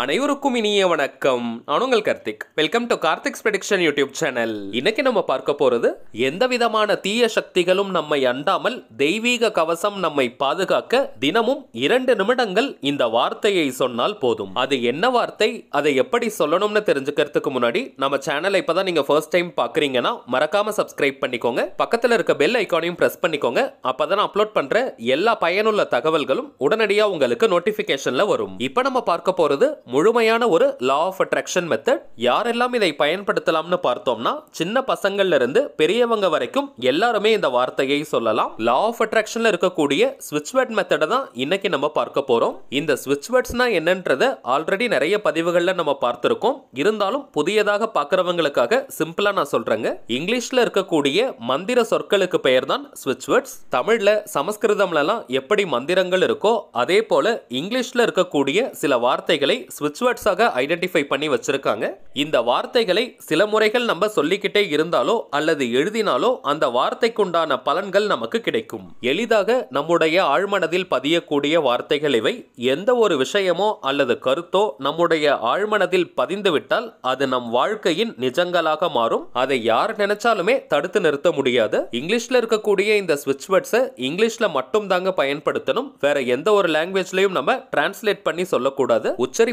அனைவருக்கும் இனிய வணக்கம். நான் உங்கள் Karthik. Welcome to Karthik's prediction YouTube channel. இன்னைக்கு நம்ம பார்க்க போறது எந்த விதமான தீய சக்திகளும் நம்மை அண்டாமல் தெய்வீக கவசம் நம்மை பாதுகாக்க தினமும் 2 நிமிடங்கள் இந்த வார்த்தையை சொன்னால் போதும். அது என்ன வார்த்தை, அதை எப்படி சொல்லணும்னு தெரிஞ்சுக்கிறதுக்கு முன்னாடி நம்ம சேனலை இப்பதான் நீங்க ஃபர்ஸ்ட் டைம் பாக்குறீங்கன்னா மறக்காம சப்ஸ்கிரைப் பண்ணிக்கோங்க. பக்கத்துல இருக்க பெல் ஐக்கானையும் பிரஸ் பண்ணிக்கோங்க. அப்பதான் அப்லோட் பண்ற எல்லா பயனுள்ள தகவல்களும் உடனடியாக உங்களுக்கு நோட்டிபிகேஷன்ல வரும். இப்ப நம்ம பார்க்க போறது முழுமையான ஒரு லா ஆஃப் அட்ராக்ஷன் மெத்தட். யாரெல்லாம் இதை பயன்படுத்தலாம்னு பார்த்தோம்னா சின்ன பசங்கள்ல இருந்து பெரியவங்க வரைக்கும் எல்லாருமே இந்த வார்த்தையை சொல்லலாம். லா ஆஃப் அட்ராக்ஷன்ல இருக்கக்கூடிய ஸ்விட்ச் வேர்ட் மெத்தடை தான் இன்னைக்கு நம்ம பார்க்க போறோம். இந்த ஸ்விட்ச் வேர்ட்ஸ்னா என்னன்றதை ஆல்ரெடி நிறைய பதிவுகள்ல நம்ம பார்த்திருக்கோம். இருந்தாலும் புதியதாக பார்க்கிறவங்களுக்காக சிம்பிளா நான் சொல்றேங்க. இங்கிலீஷ்ல இருக்கக்கூடிய மந்திர சொற்களுக்கு பெயர் தான் ஸ்விட்ச் வேர்ட்ஸ். தமிழ்ல சமஸ்கிருதம்ல எல்லாம் எப்படி மந்திரங்கள் இருக்கோ அதே போல இங்கிலீஷ்ல இருக்கக்கூடிய சில வார்த்தைகளை ஸ்விட்ச் வேர்ட்ஸாக ஐடென்டிஃபை பண்ணி வச்சிருக்காங்க. இந்த வார்த்தைகளை சில முறைகள் நம்ம சொல்லிக்கிட்டே இருந்தாலோ அல்லது எழுதினாலோ அந்த வார்த்தைக்குண்டான பலன்கள் நமக்கு கிடைக்கும். எளிதாக நம்முடைய ஆழ்மனதில் பதியக்கூடிய வார்த்தைகள் இவை. எந்த ஒரு விஷயமோ அல்லது கருத்தோ நம்முடைய ஆழ்மனதில் பதிந்துவிட்டால் அது நம் வாழ்க்கையின் நிஜங்களாக மாறும். அதை யார் நினைச்சாலுமே தடுத்து நிறுத்த முடியாது. இங்கிலீஷ்ல இருக்கக்கூடிய இந்த ஸ்விட்ச் வேர்ட்ஸை இங்கிலீஷ்ல மட்டும் தாங்க பயன்படுத்தணும். வேற எந்த ஒரு லாங்குவேஜ்லயும் நம்ம டிரான்ஸ்லேட் பண்ணி சொல்லக்கூடாது. உச்சரிப்ப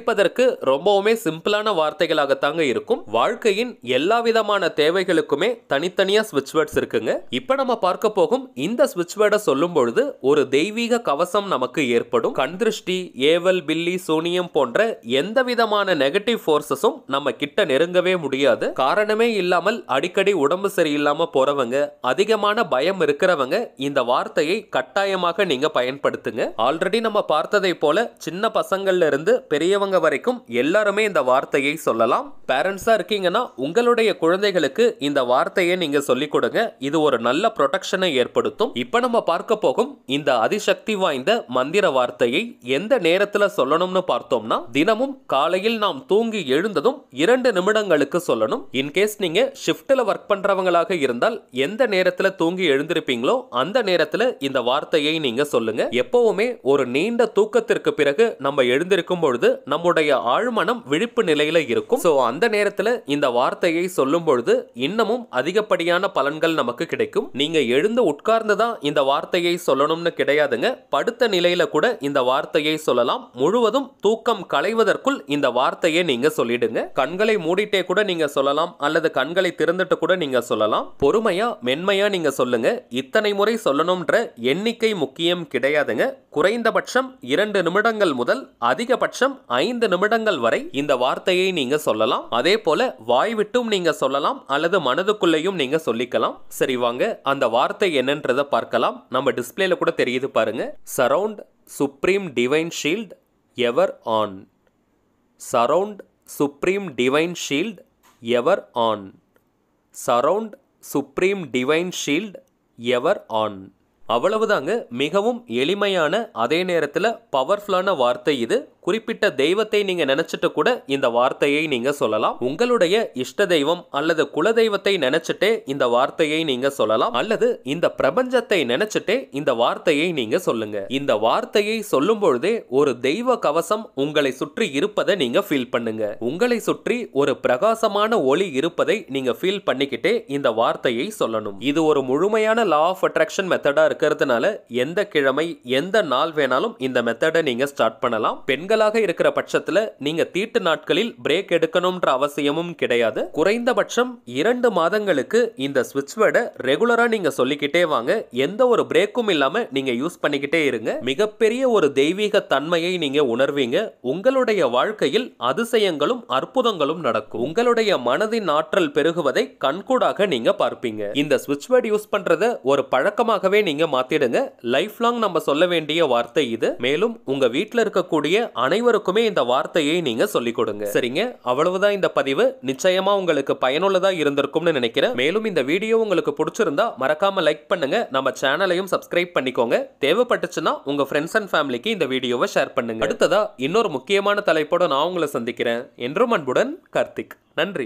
ரொம்பவுமே சிம்பிளான வார்த்தைகளாக தாங்க இருக்கும். வாழ்க்கையின் எல்லா விதமான தேவைகளுக்குமே தனித்தனியா ஸ்விட்ச் வேர்ட்ஸ் இருக்குங்க. இப்ப நம்ம பார்க்க போகும் இந்த ஸ்விட்ச் வேர்டை சொல்லும் பொழுது ஒரு தெய்வீக கவசம் நமக்கு ஏற்படும். கண் திருஷ்டி, ஏவல், பில்லி, சூனியம் போன்ற எந்த விதமான நெகட்டிவ் ஃபோர்ஸஸும் நம்ம கிட்ட நெருங்கவே முடியாது. காரணமே இல்லாமல் அடிக்கடி உடம்பு சரியில்லாம போறவங்க, அதிகமான பயம் இருக்கிறவங்க இந்த வார்த்தையை கட்டாயமாக நீங்க பயன்படுத்துங்க. ஆல்ரெடி நம்ம பார்த்ததை போல சின்ன பசங்கள்ல இருந்து பெரியவங்க வரைக்கும் எல்லாருமே இந்த வார்த்தையை சொல்லலாம். பேரண்ட்ஸா இருக்கீங்கன்னா உங்களுடைய குழந்தைகளுக்கு இந்த வார்த்தையை நீங்க சொல்லிக் கொடுங்க. இது ஒரு நல்ல ப்ரொடெக்ஷனை ஏற்படுத்தும். இப்போ நம்ம பார்க்க போகும் இந்த அதிசக்தி வாய்ந்த மந்திர வார்த்தையை எந்த நேரத்துல சொல்லணும்னு பார்த்தோம்னா தினமும் காலையில் நாம் தூங்கி எழுந்ததும் 2 நிமிடங்களுக்கு சொல்லணும். இன்கேஸ் நீங்க ஷிஃப்ட்ல ஒர்க் பண்றவங்களாக இருந்தால் எந்த நேரத்துல தூங்கி எழுந்திருப்பீங்களோ அந்த நேரத்துல இந்த வார்த்தையை நீங்க சொல்லுங்க. எப்பவுமே ஒரு நீண்ட தூக்கத்திற்கு பிறகு நம்ம எழுந்திருக்கும் பொழுது நம்ம ஆழ்மனம் விழிப்பு நிலையில இருக்கும். சோ அந்த நேரத்துல இந்த வார்த்தையை சொல்லும் பொழுது இன்னமும் அதிகப்படியான பலன்கள் நமக்கு கிடைக்கும். நீங்க எழுந்து உட்கார்ந்துதான் இந்த வார்த்தையை சொல்லணும்னு கிடையாதுங்க. படுத்த நிலையில கூட இந்த வார்த்தையை சொல்லலாம். முழுவதும் தூக்கம் களைவதற்குள் இந்த வார்த்தையை நீங்க சொல்லிடுங்க. கண்களை மூடிட்டே கூட நீங்க சொல்லலாம் அல்லது கண்களை திறந்துட்டு கூட நீங்க சொல்லலாம். பொறுமையா மென்மையா நீங்க சொல்லுங்க. இத்தனை முறை சொல்லணும்ன்ற எண்ணிக்கை முக்கியம் கிடையாதுங்க. குறைந்தபட்சம் 2 நிமிடங்கள் முதல் அதிகபட்சம் 5 நிமிடங்கள் வரை இந்த வார்த்தையை நீங்க சொல்லலாம். அதே போல வாய் விட்டும் நீங்க சொல்லலாம் அல்லது மனதுக்குள்ளேயும் நீங்க சொல்லிக்கலாம். சரி வாங்க அந்த வார்த்தை என்னன்றதை பார்க்கலாம். நம்ம டிஸ்பிளேல கூட தெரியுது பாருங்க. Surround supreme divine shield ever on. Surround supreme divine shield ever on. Surround supreme divine shield ever on. அவ்வளவுதாங்க. மிகவும் எளிமையான அதே நேரத்தில் பவர்ஃபுல்லான வார்த்தை இது. குறிப்பிட்ட தெய்வத்தை நீங்க நினைச்சிட்டு கூட இந்த வார்த்தையை நீங்க சொல்லலாம். உங்களுடைய இஷ்ட தெய்வம் அல்லது குலதெய்வத்தை நினைச்சிட்டே இந்த வார்த்தையை நீங்க சொல்லலாம் அல்லது இந்த பிரபஞ்சத்தை நினைச்சிட்டே இந்த வார்த்தையை நீங்க சொல்லுங்க. இந்த வார்த்தையை சொல்லும் பொழுதே ஒரு தெய்வ கவசம் உங்களை சுற்றி இருப்பதை நீங்க ஃபீல் பண்ணுங்க. உங்களை சுற்றி ஒரு பிரகாசமான ஒளி இருப்பதை நீங்க ஃபீல் பண்ணிக்கிட்டே இந்த வார்த்தையை சொல்லணும். இது ஒரு முழுமையான லா ஆஃப் அட்ராக்ஷன் மெத்தடா இருக்கிறதுனால எந்த கிழமை எந்த நாள் வேணாலும் இந்த மெத்தடை நீங்க ஸ்டார்ட் பண்ணலாம். பெண்கள் இருக்கிற பட்சத்துல நீங்க தீட்டு நாட்களில் பிரேக் எடுக்கணும்ன்ற அவசியமும் கிடையாது. குறைந்தபட்சம் 2 மாதங்களுக்கு இந்த ஸ்விட்ச் வேர்டை ரெகுலரா நீங்க சொல்லிக்கிட்டே வாங்க. எந்த ஒரு பிரேக்கும் இல்லாம நீங்க யூஸ் பண்ணிக்கிட்டே இருங்க. மிகப்பெரிய ஒரு தெய்வீக தன்மையை நீங்க உணர்வீங்க. உங்களுடைய வாழ்க்கையில் அதிசயங்களும் அற்புதங்களும் நடக்கும். உங்களுடைய மனதின் ஆற்றல் பெருகுவதை கண்கூடாக நீங்க பார்ப்பீங்க. இந்த ஸ்விட்ச் வேர்டு யூஸ் பண்றத ஒரு பழக்கமாகவே நீங்க மாத்திடுங்க. லைஃப் லாங் நம்ம சொல்ல வேண்டிய வார்த்தை இது. மேலும் உங்க வீட்டில் இருக்கக்கூடிய அனைவருக்குமே இந்த வார்த்தையை நீங்க சொல்லிக் கொடுங்க. சரிங்க, அவ்வளவுதான் இந்த பதிவு. நிச்சயமா உங்களுக்கு பயனுள்ளதா இருந்திருக்கும்னு நினைக்கிறேன். மேலும் இந்த வீடியோ உங்களுக்கு பிடிச்சிருந்தா மறக்காம லைக் பண்ணுங்க. நம்ம சேனலையும் சப்ஸ்கிரைப் பண்ணிக்கோங்க. தேவைப்பட்டுச்சுன்னா உங்க ஃப்ரெண்ட்ஸ் அண்ட் ஃபேமிலிக்கு இந்த வீடியோவை ஷேர் பண்ணுங்க. அடுத்ததா இன்னொரு முக்கியமான தலைப்போட நான் உங்களை சந்திக்கிறேன். என்றும் அன்புடன் கார்த்திக். நன்றி.